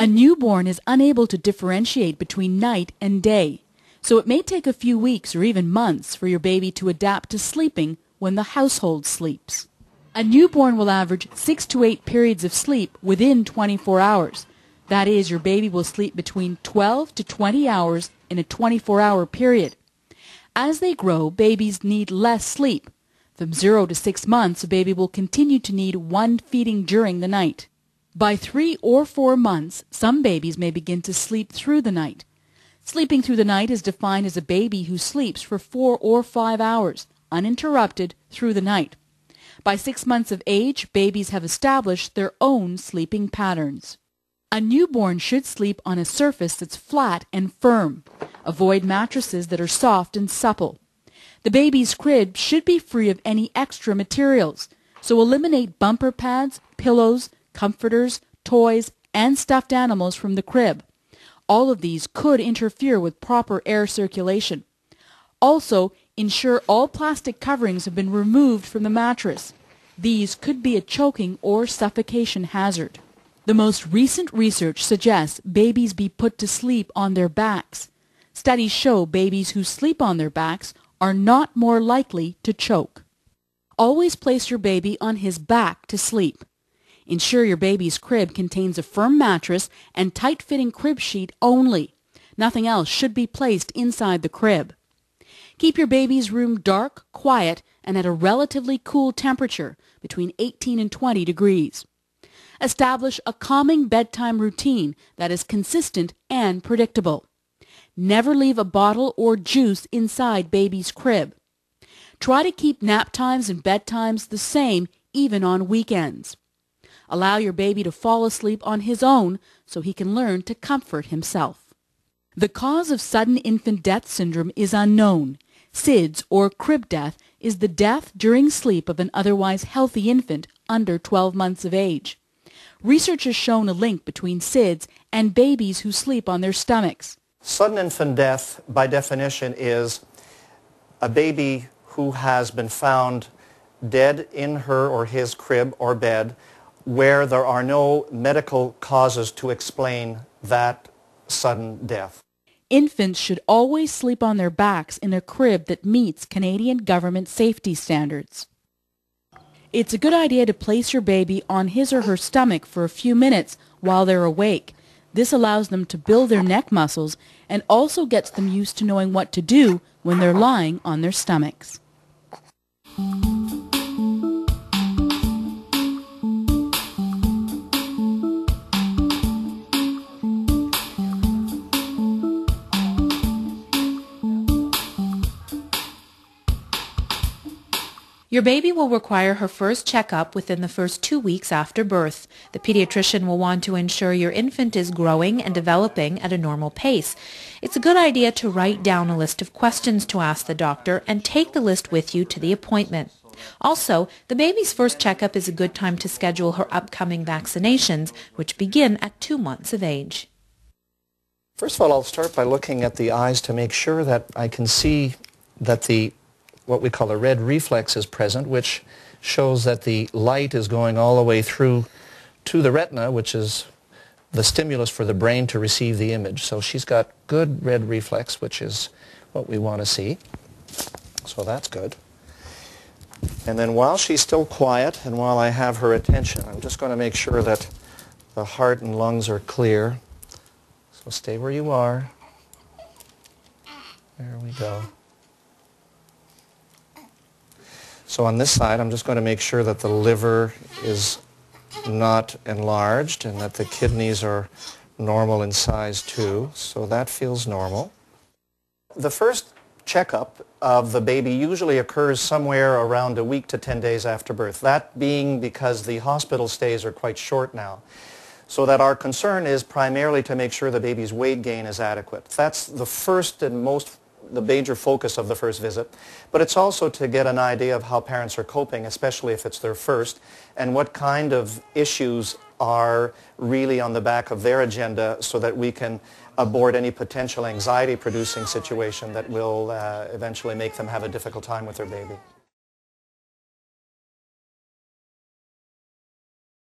A newborn is unable to differentiate between night and day, so it may take a few weeks or even months for your baby to adapt to sleeping when the household sleeps. A newborn will average 6 to 8 periods of sleep within 24 hours. That is, your baby will sleep between 12 to 20 hours in a 24-hour period. As they grow, babies need less sleep. From 0 to 6 months, a baby will continue to need 1 feeding during the night. By 3 or 4 months, some babies may begin to sleep through the night. Sleeping through the night is defined as a baby who sleeps for 4 or 5 hours, uninterrupted, through the night. By 6 months of age, babies have established their own sleeping patterns. A newborn should sleep on a surface that's flat and firm. Avoid mattresses that are soft and supple. The baby's crib should be free of any extra materials, so eliminate bumper pads, pillows, comforters, toys, and stuffed animals from the crib. All of these could interfere with proper air circulation. Also, ensure all plastic coverings have been removed from the mattress. These could be a choking or suffocation hazard. The most recent research suggests babies be put to sleep on their backs. Studies show babies who sleep on their backs are not more likely to choke. Always place your baby on his back to sleep. Ensure your baby's crib contains a firm mattress and tight-fitting crib sheet only. Nothing else should be placed inside the crib. Keep your baby's room dark, quiet, and at a relatively cool temperature, between 18 and 20 degrees. Establish a calming bedtime routine that is consistent and predictable. Never leave a bottle or juice inside baby's crib. Try to keep nap times and bedtimes the same, even on weekends. Allow your baby to fall asleep on his own so he can learn to comfort himself. The cause of sudden infant death syndrome is unknown. SIDS, or crib death, is the death during sleep of an otherwise healthy infant under 12 months of age. Research has shown a link between SIDS and babies who sleep on their stomachs. Sudden infant death, by definition, is a baby who has been found dead in her or his crib or bed where there are no medical causes to explain that sudden death. Infants should always sleep on their backs in a crib that meets Canadian government safety standards. It's a good idea to place your baby on his or her stomach for a few minutes while they're awake. This allows them to build their neck muscles and also gets them used to knowing what to do when they're lying on their stomachs. Your baby will require her first checkup within the first 2 weeks after birth. The pediatrician will want to ensure your infant is growing and developing at a normal pace. It's a good idea to write down a list of questions to ask the doctor and take the list with you to the appointment. Also, the baby's first checkup is a good time to schedule her upcoming vaccinations, which begin at 2 months of age. First of all, I'll start by looking at the eyes to make sure that I can see that the what we call a red reflex is present, which shows that the light is going all the way through to the retina, which is the stimulus for the brain to receive the image. So she's got good red reflex, which is what we want to see. So that's good. And then while she's still quiet and while I have her attention, I'm just going to make sure that the heart and lungs are clear. So stay where you are. There we go. So on this side, I'm just going to make sure that the liver is not enlarged and that the kidneys are normal in size too. So that feels normal. The first checkup of the baby usually occurs somewhere around a week to 10 days after birth. That being because the hospital stays are quite short now. So that our concern is primarily to make sure the baby's weight gain is adequate. That's the first and most the major focus of the first visit, but it's also to get an idea of how parents are coping, especially if it's their first, and what kind of issues are really on the back of their agenda so that we can abort any potential anxiety-producing situation that will eventually make them have a difficult time with their baby.